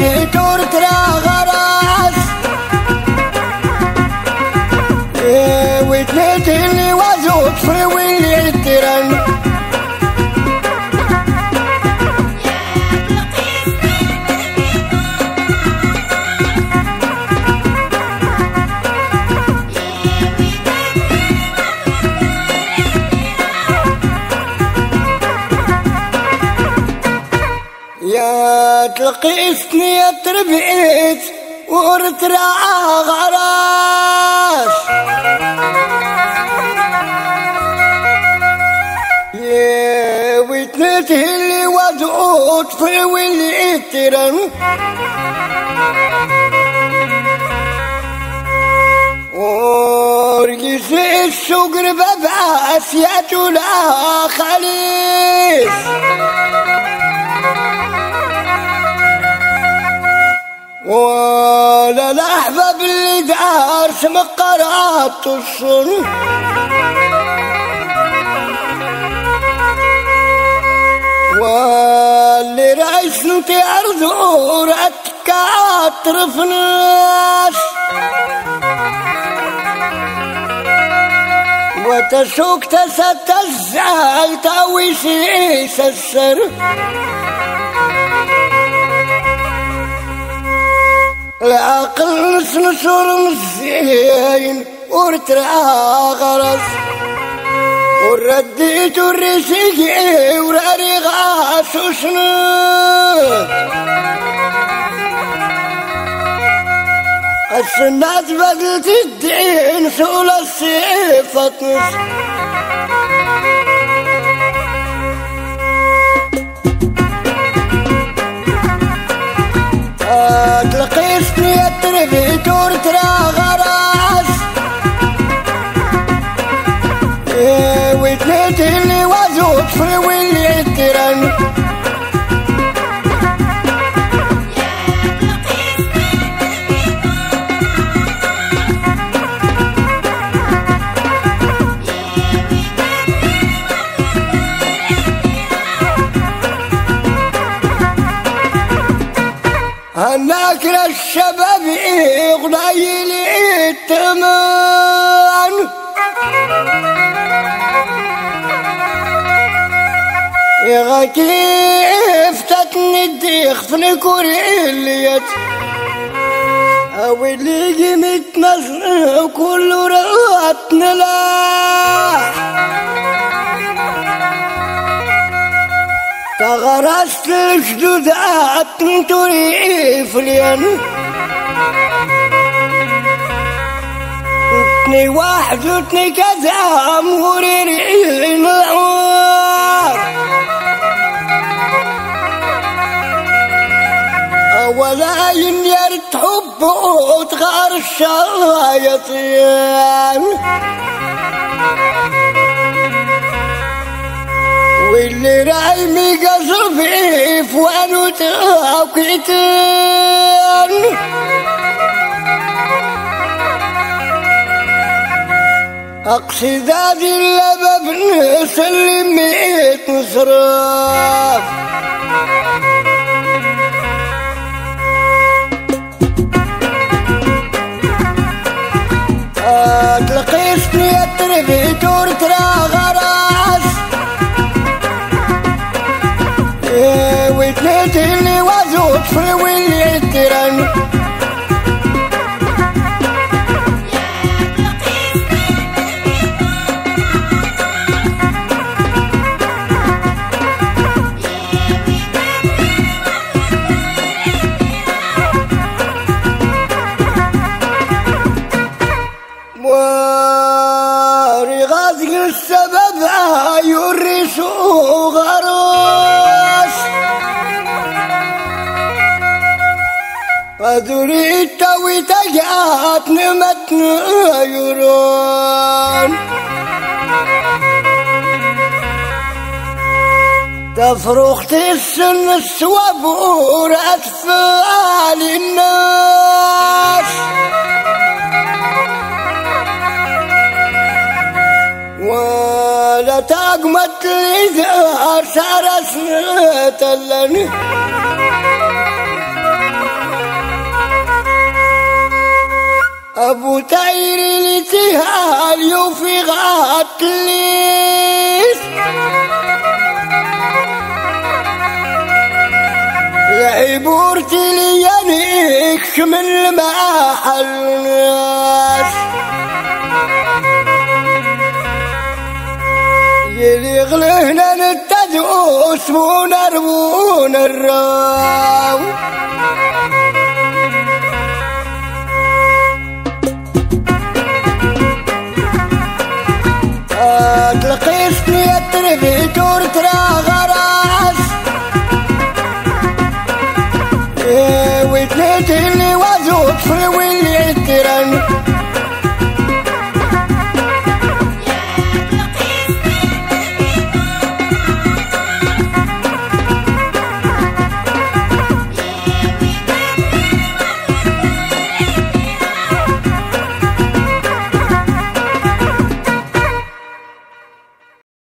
بيتور ترى غراس وتنيت اللي وزوك في واللي ترن تلقيتني تربيت وقرت راعة غراش يا وتنيت اللي وزقوت في واللي اترن ورجيت الشجر ببقى اسياته لا خليش ولا الأحباب اللي دار سم قرعات الصن واللي رأيت نتي أرضو رأتك عطرف ناس وتشوك تستزعل تاويسي إيس السر العقل نسنسور مزين ورترعى غرس ورديت الرسيقي وراري غاس وشنو السنات بدلت الدين سؤل السيف اطنس تلقيتني تربيت ورترعى غراس وتنيت اللي وزوت في واللي ترن هناك الشباب يغني لي التمان يا كيف فتتني الديخ في كوريليت أو اللي جمت مزرق كل رقتنا تغرست الجدود عطن تريق فليان اتني واحد واتني كذا موري رئيين العوار اولا ينير تحب وتغار الشياطين واللي رايمي قصر في فوانو توقيتين اقصد هذه اللباب ناس اللي 100 نصراف تلقيتني تربيت ورترعى غراس وتنيت اللي وزوت في واللي ترن واري غازي السبب يوري سوق أدريت وتجات نمتنا عيون تفرخت السن السوابور أطفال الناس ولا تقمت لذار سرسنة اللني أبو تاير لتها اليوفي غاتليس لعبورتي لينيك من المحلناس يلي غلهنا نتدقوس ونربون الراو تلقيستي التربي دور ترا غراس وتنيتي اللي وزوت في ويلي الترن